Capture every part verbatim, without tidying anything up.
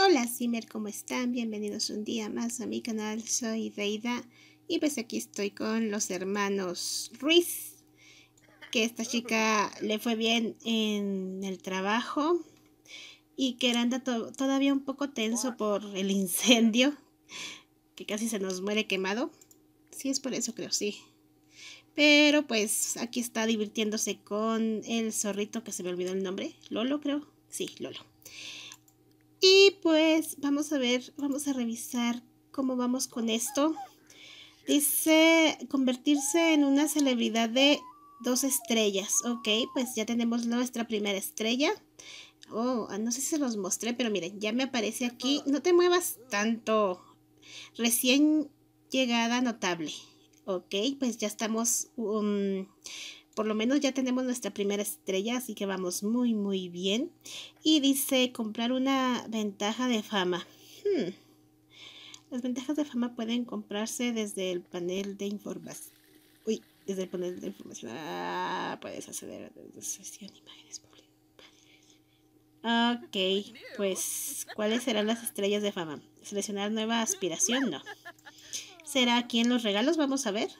Hola Simmer, ¿cómo están? Bienvenidos un día más a mi canal, soy Deida. Y pues aquí estoy con los hermanos Ruiz, que esta chica le fue bien en el trabajo y que anda to todavía un poco tenso por el incendio, que casi se nos muere quemado. Sí, es por eso creo, sí. Pero pues aquí está divirtiéndose con el zorrito que se me olvidó el nombre. Lolo creo. Sí, Lolo. Y pues vamos a ver, vamos a revisar cómo vamos con esto. Dice convertirse en una celebridad de dos estrellas. Ok, pues ya tenemos nuestra primera estrella. Oh, no sé si se los mostré, pero miren, ya me aparece aquí. No te muevas tanto. Recién llegada notable. Ok, pues ya estamos, um, por lo menos ya tenemos nuestra primera estrella, así que vamos muy, muy bien. Y dice, comprar una ventaja de fama. Hmm. Las ventajas de fama pueden comprarse desde el panel de información. Uy, desde el panel de información. Ah, puedes acceder a la sesión de imágenes públicas. Ok, pues, ¿cuáles serán las estrellas de fama? Seleccionar nueva aspiración, no. ¿Será aquí en los regalos? Vamos a ver.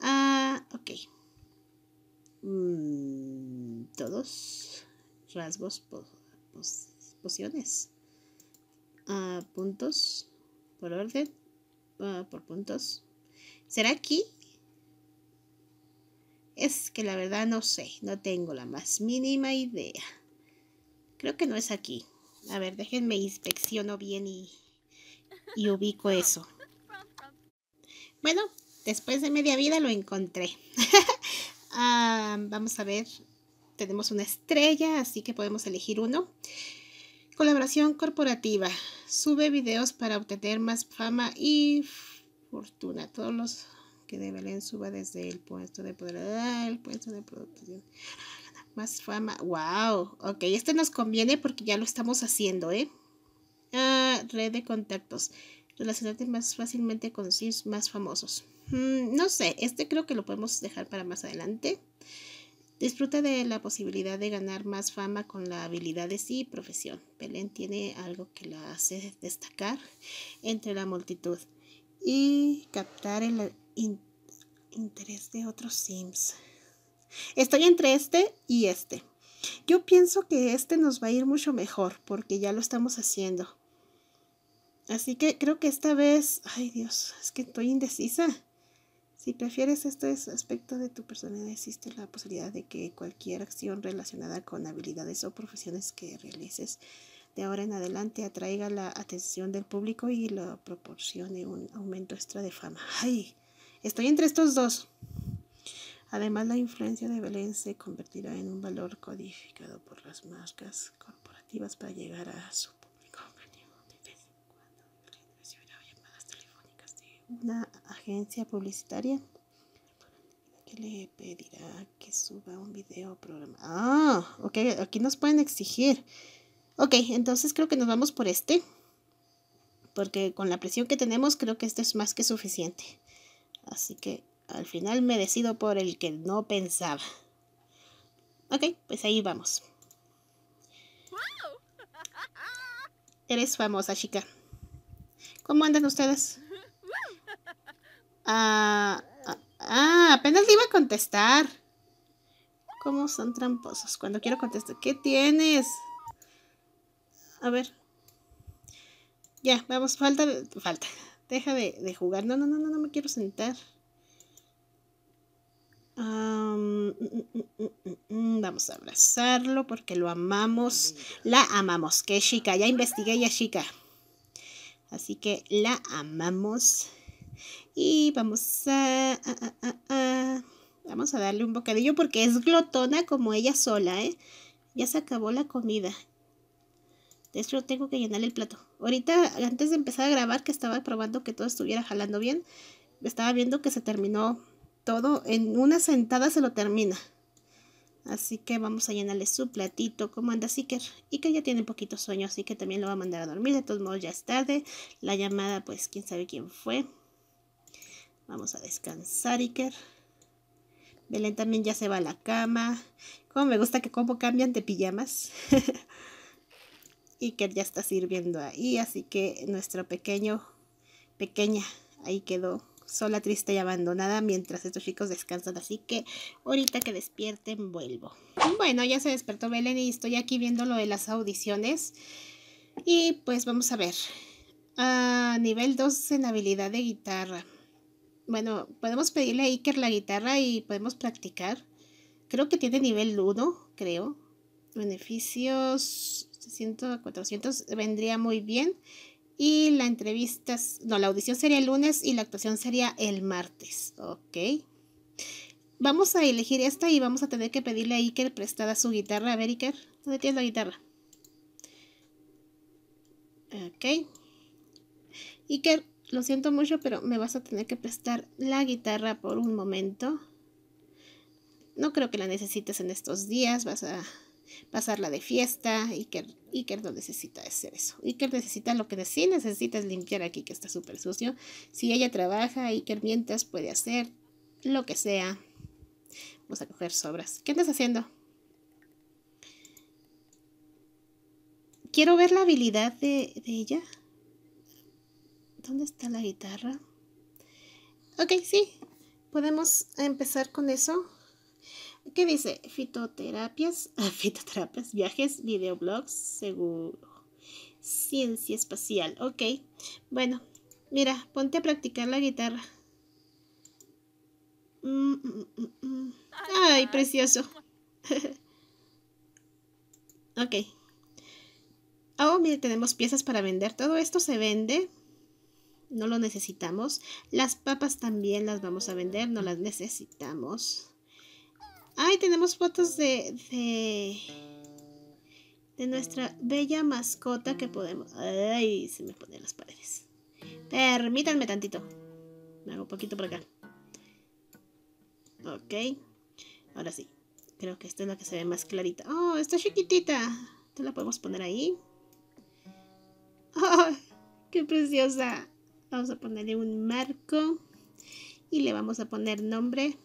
Ah, ok. Mm, todos. Rasgos, po pos pociones. Ah, puntos. Por orden. Ah, por puntos. ¿Será aquí? Es que la verdad no sé. No tengo la más mínima idea. Creo que no es aquí. A ver, déjenme inspecciono bien y, y ubico eso. Bueno, después de media vida lo encontré. Ah, vamos a ver. Tenemos una estrella, así que podemos elegir uno. Colaboración corporativa. Sube videos para obtener más fama y fortuna. Todos los que de Belén suba desde el puesto de poder. Ah, el puesto de producción. Más fama. ¡Wow! Ok, este nos conviene porque ya lo estamos haciendo, ¿eh? Ah, red de contactos. Relacionarte más fácilmente con sus más famosos. Mm, no sé, este creo que lo podemos dejar para más adelante. Disfruta de la posibilidad de ganar más fama con las habilidades y profesión. Belén tiene algo que la hace destacar entre la multitud y captar el in interés de otros sims. Estoy entre este y este. Yo pienso que este nos va a ir mucho mejor porque ya lo estamos haciendo. Así que creo que esta vez... Ay, Dios, es que estoy indecisa. Si prefieres este aspecto de tu personalidad, existe la posibilidad de que cualquier acción relacionada con habilidades o profesiones que realices de ahora en adelante atraiga la atención del público y le proporcione un aumento extra de fama. Ay, estoy entre estos dos. Además, la influencia de Belén se convertirá en un valor codificado por las marcas corporativas para llegar a su... una agencia publicitaria que le pedirá que suba un video programado. Ah, ok, aquí nos pueden exigir. Ok, entonces creo que nos vamos por este, porque con la presión que tenemos creo que esto es más que suficiente. Así que al final me decido por el que no pensaba. Ok, pues ahí vamos. Eres famosa, chica. ¿Cómo andan ustedes? Ah, ah, ah, apenas le iba a contestar. ¿Cómo son tramposos? Cuando quiero contestar, ¿qué tienes? A ver. Ya, vamos, falta, falta. Deja de, de jugar. No, no, no, no, no me quiero sentar. Um, mm, mm, mm, mm, vamos a abrazarlo porque lo amamos. La amamos. Qué chica, ya investigué, ya chica. Así que la amamos. Y vamos a, a, a, a, vamos a darle un bocadillo porque es glotona como ella sola, ¿eh? Ya se acabó la comida. De hecho, tengo que llenarle el plato. Ahorita, antes de empezar a grabar, que estaba probando que todo estuviera jalando bien, estaba viendo que se terminó todo. En una sentada se lo termina. Así que vamos a llenarle su platito. ¿Cómo anda Iker? Iker ya tiene poquito sueño, así que también lo va a mandar a dormir. De todos modos, ya es tarde. La llamada, pues, quién sabe quién fue. Vamos a descansar, Iker. Belén también ya se va a la cama. Como me gusta que como cambian de pijamas. Iker ya está sirviendo ahí, así que nuestro pequeño, pequeña, ahí quedó sola, triste y abandonada mientras estos chicos descansan. Así que ahorita que despierten vuelvo. Bueno, ya se despertó Belén y estoy aquí viendo lo de las audiciones. Y pues vamos a ver. Uh, nivel dos en habilidad de guitarra. Bueno, podemos pedirle a Iker la guitarra y podemos practicar. Creo que tiene nivel uno, creo. Beneficios seiscientos a cuatrocientos vendría muy bien. Y la entrevista, no, la audición sería el lunes y la actuación sería el martes. Ok. Vamos a elegir esta y vamos a tener que pedirle a Iker prestada su guitarra. A ver, Iker, ¿dónde tienes la guitarra? Ok. Iker, lo siento mucho, pero me vas a tener que prestar la guitarra por un momento. No creo que la necesites en estos días, vas a pasarla de fiesta. Iker, Iker no necesita hacer eso. Iker necesita lo que sí necesita es limpiar aquí, que está súper sucio. Si ella trabaja, Iker mientras puede hacer lo que sea. Vamos a coger sobras. ¿Qué andas haciendo? Quiero ver la habilidad de, de ella. ¿Dónde está la guitarra? Ok, sí. Podemos empezar con eso. ¿Qué dice? Fitoterapias, fitoterapias, viajes, videoblogs, seguro, ciencia espacial. Ok, bueno, mira, ponte a practicar la guitarra. Mm, mm, mm, mm. Ay, precioso. Ok. Oh, mire, tenemos piezas para vender. Todo esto se vende. No lo necesitamos. Las papas también las vamos a vender. No las necesitamos. Ay, tenemos fotos de, de, de nuestra bella mascota que podemos... Ay, se me ponen las paredes. Permítanme tantito. Me hago un poquito por acá. Ok. Ahora sí. Creo que esta es la que se ve más clarita. Oh, está chiquitita. ¿Te la podemos poner ahí? Oh, qué preciosa. Vamos a ponerle un marco. Y le vamos a poner nombre.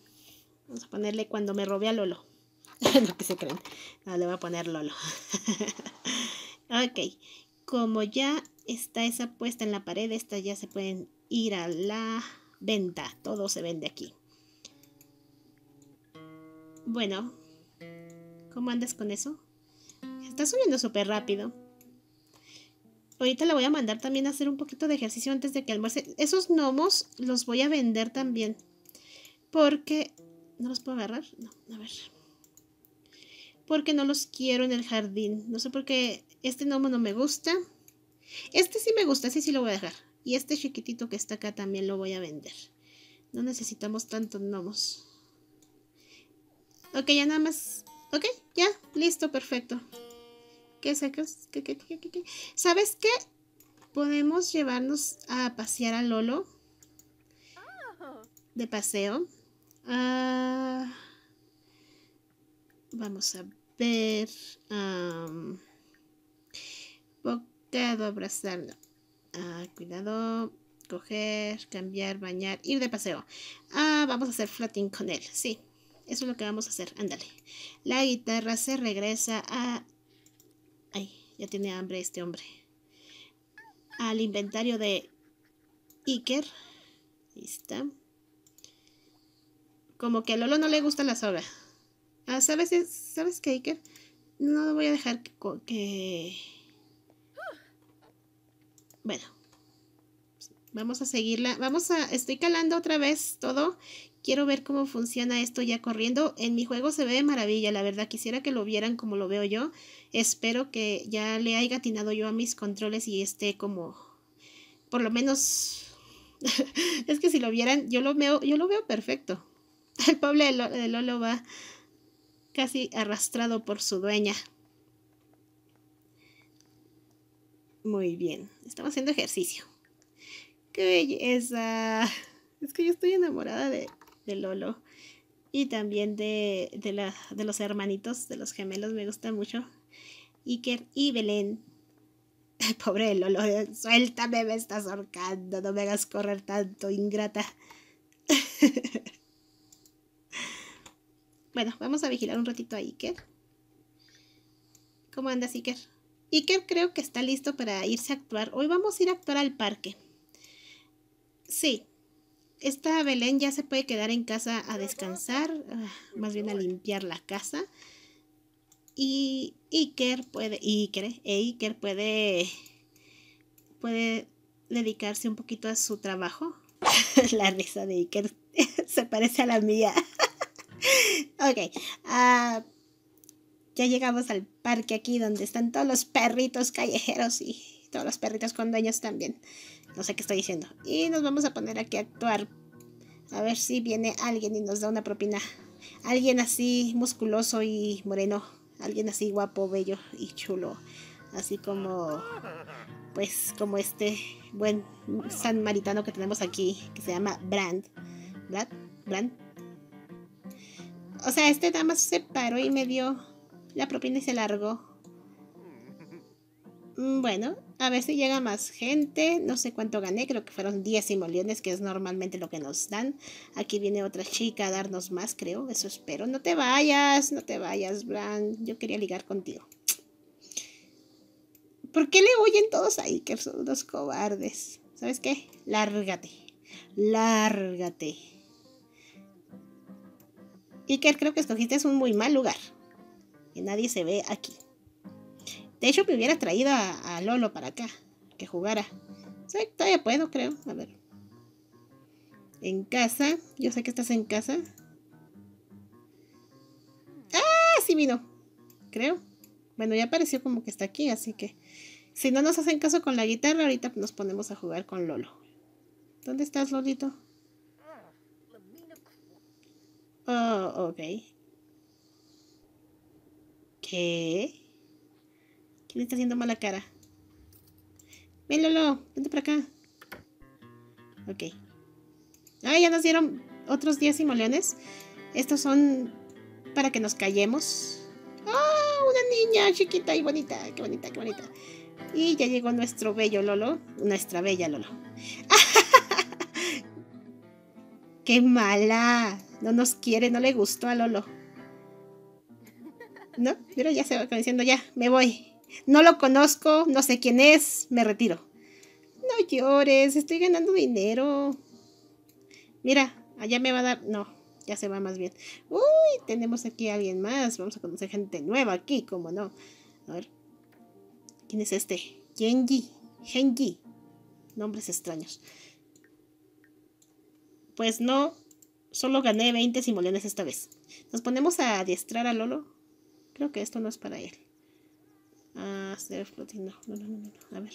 Vamos a ponerle cuando me robé a Lolo. Lo que se creen. No, le voy a poner Lolo. Ok. Como ya está esa puesta en la pared, estas ya se pueden ir a la venta. Todo se vende aquí. Bueno. ¿Cómo andas con eso? Está subiendo súper rápido. Ahorita la voy a mandar también a hacer un poquito de ejercicio antes de que almuerce. Esos gnomos los voy a vender también. Porque... ¿No los puedo agarrar? No, a ver. Porque no los quiero en el jardín. No sé por qué. Este gnomo no me gusta. Este sí me gusta, ese sí lo voy a dejar. Y este chiquitito que está acá también lo voy a vender. No necesitamos tantos gnomos. Ok, ya nada más. Ok, ya, listo, perfecto. ¿Qué sacas? ¿Qué, qué, qué, qué, qué? ¿Sabes qué? Podemos llevarnos a pasear a Lolo. De paseo. Uh, vamos a ver. Um, bocado, abrazar. Uh, cuidado. Coger, cambiar, bañar, ir de paseo. Uh, vamos a hacer floating con él. Sí, eso es lo que vamos a hacer. Ándale. La guitarra se regresa a... Ay, ya tiene hambre este hombre. Al inventario de Iker. Ahí está. Como que a Lolo no le gusta la soga. Ah, ¿sabes, ¿sabes qué, Iker? No voy a dejar que, que... Bueno. Vamos a seguirla. Vamos a... Estoy calando otra vez todo. Quiero ver cómo funciona esto ya corriendo. En mi juego se ve de maravilla, la verdad. Quisiera que lo vieran como lo veo yo. Espero que ya le haya atinado yo a mis controles y esté como... Por lo menos... Es que si lo vieran, yo lo veo, yo lo veo perfecto. El pobre de Lolo va casi arrastrado por su dueña. Muy bien. Estamos haciendo ejercicio. ¡Qué belleza! Es que yo estoy enamorada de, de Lolo. Y también de, de, la, de los hermanitos, de los gemelos. Me gusta mucho. Iker y Belén. El pobre de Lolo. Suéltame, me estás ahorcando. No me hagas correr tanto, ingrata. Bueno, vamos a vigilar un ratito a Iker. ¿Cómo andas, Iker? Iker creo que está listo para irse a actuar. Hoy vamos a ir a actuar al parque. Sí. Esta Belén ya se puede quedar en casa a descansar, más bien a limpiar la casa. Y Iker puede, Iker, e Iker puede, puede dedicarse un poquito a su trabajo. La risa de Iker se parece a la mía. Ok, uh, ya llegamos al parque aquí donde están todos los perritos callejeros y todos los perritos con dueños también. No sé qué estoy diciendo. Y nos vamos a poner aquí a actuar. A ver si viene alguien y nos da una propina. Alguien así musculoso y moreno. Alguien así guapo, bello y chulo. Así como, pues, como este buen sanmaritano que tenemos aquí, que se llama Brand. ¿Brand? ¿Brand? O sea, este nada más se paró y me dio la propina y se largó. Bueno, a ver si llega más gente. No sé cuánto gané, creo que fueron diez simoleones, que es normalmente lo que nos dan. Aquí viene otra chica a darnos más, creo, eso espero. No te vayas, no te vayas, Bran. Yo quería ligar contigo. ¿Por qué le huyen todos ahí, que son unos cobardes? ¿Sabes qué? Lárgate, lárgate. Iker, creo que escogiste un muy mal lugar, que nadie se ve aquí. De hecho, me hubiera traído a, a Lolo para acá, que jugara. Sí, todavía puedo, creo. A ver. En casa. Yo sé que estás en casa. ¡Ah! Sí vino. Creo. Bueno, ya apareció como que está aquí, así que... Si no nos hacen caso con la guitarra, ahorita nos ponemos a jugar con Lolo. ¿Dónde estás, Lolito? Oh, ok. ¿Qué? ¿Quién está haciendo mala cara? Ven, Lolo, vente para acá. Ok. Ah, ya nos dieron otros diez simoleones. Estos son para que nos callemos. ¡Oh! Una niña chiquita y bonita. ¡Qué bonita, qué bonita! Y ya llegó nuestro bello Lolo. Nuestra bella Lolo. ¡Qué mala! No nos quiere, no le gustó a Lolo. ¿No? Pero ya se va diciendo, ya, me voy. No lo conozco, no sé quién es, me retiro. No llores, estoy ganando dinero. Mira, allá me va a dar... No, ya se va más bien. Uy, tenemos aquí a alguien más. Vamos a conocer gente nueva aquí, como no. A ver. ¿Quién es este? Genji. Genji. Nombres extraños. Pues no, solo gané veinte simoleones esta vez. Nos ponemos a adiestrar a Lolo. Creo que esto no es para él. Ah, se debe flotar. No, no, no, no. A ver.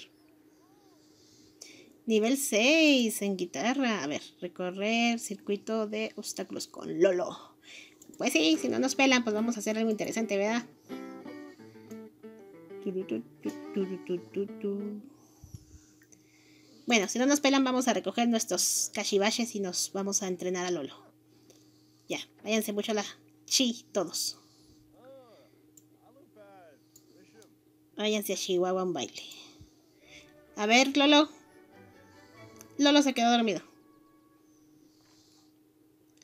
Nivel seis en guitarra. A ver, recorrer circuito de obstáculos con Lolo. Pues sí, si no nos pelan, pues vamos a hacer algo interesante, ¿verdad? Bueno, si no nos pelan, vamos a recoger nuestros cachivaches y nos vamos a entrenar a Lolo. Ya, váyanse mucho a la chi todos. Váyanse a Chihuahua a un baile. A ver, Lolo. Lolo se quedó dormido.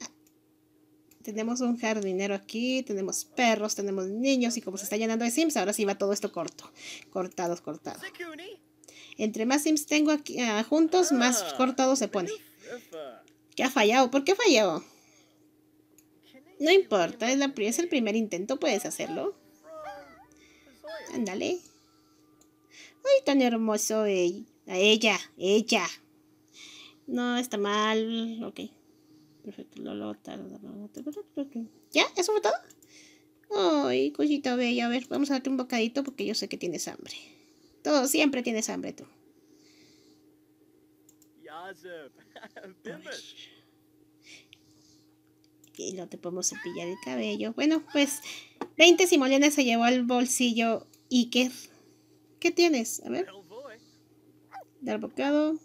Ah. Tenemos un jardinero aquí. Tenemos perros, tenemos niños. Y como se está llenando de Sims, ahora sí va todo esto corto. Cortados, cortados. Entre más Sims tengo aquí ah, juntos, más cortado se pone. ¿Qué ha fallado? ¿Por qué ha fallado? No importa. Es, la, es el primer intento. Puedes hacerlo. Ándale. Ay, tan hermoso ella. Ella, ella. No, está mal. Ok. Perfecto, Lolo. ¿Ya? ¿Eso fue todo? Ay, cosita bella. A ver, vamos a darte un bocadito porque yo sé que tienes hambre. Todo, siempre tienes hambre tú. Y no te podemos cepillar el cabello. Bueno, pues veinte simoleones se llevó al bolsillo Iker. ¿Qué tienes? A ver. Dar bocado.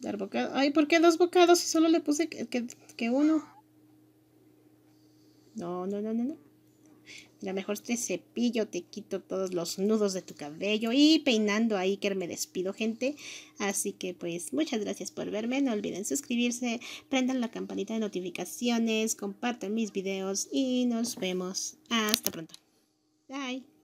Dar bocado. Ay, ¿por qué dos bocados? Si solo le puse que, que, que uno. No, no, no, no, no. Mira, mejor te cepillo, te quito todos los nudos de tu cabello. Y peinando a Iker me despido, gente. Así que pues muchas gracias por verme. No olviden suscribirse, prendan la campanita de notificaciones, compartan mis videos y nos vemos. Hasta pronto. Bye.